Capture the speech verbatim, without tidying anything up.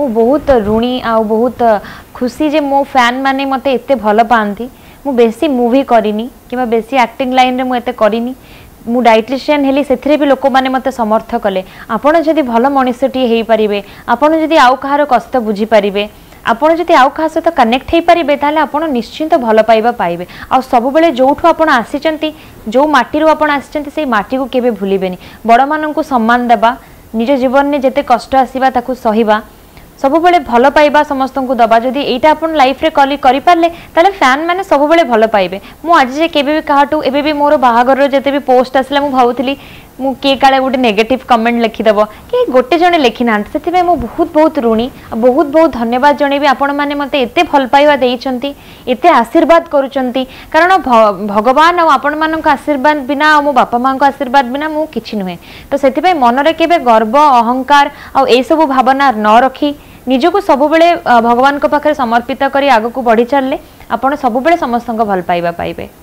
मु बहुत ऋणी आ बहुत खुशी जे मो फैन माने मते एते भल पाती। मु बेसी मूवी करिनी किबा बेसी एक्टिंग लाइन रे मु एते करिनी। मु डायटिशियन हेली सेथिरे भी लोक माने मते समर्थ कले। आपण जदी भल मनुष्यटी हेई परिबे, आपण जदी आउ कहार कष्ट बुझी परिबे, आपण जदी आउ कहा सहित कनेक्ट हेई परिबे, ताले आपण निश्चिंत भल पाइबा पाइबे। आ सब बेले जोठु आपण आसीचंती, जो माटी आपण आसीचंती, सेई माटी को केबे भूलिबेनी। बड़ माननकु सम्मान देबा, निज जीवन में जिते कष्ट आसीबा ताकु सहीबा, सब बेले भल पाइबा समस्तंकु दबा। जदि एटा आपन लाइफ रे कली करि पाले ताले फैन माने सब बेले भल पाइबे। मु आज जे केबे भी काहाटू एबे भी मोर बाहागर जते भी पोस्ट आसला मु भाउथिली मु के काले गोटे नेगेटिव कमेंट लिखि देबो कि गोटे जने लिखि नांत। सेति में मु बहुत बहुत ऋणी, बहुत बहुत धन्यवाद जणेबी आपण माने मते एते भल पाइबा देइचंती, एते आशीर्वाद करूचंती। कारण भगवान आ आपण मानक आशीर्वाद बिना, मो बापा मांको आशीर्वाद बिना मु किछि नहे। तो सेति पे मन रे केबे गर्व अहंकार आ ए सब भावना न रखी निजको सब बेले भगवान को पाखे समर्पित करी आगो को बढ़ी चलले आपण सब बेले समस्तंक भल पाइबा पाइबे।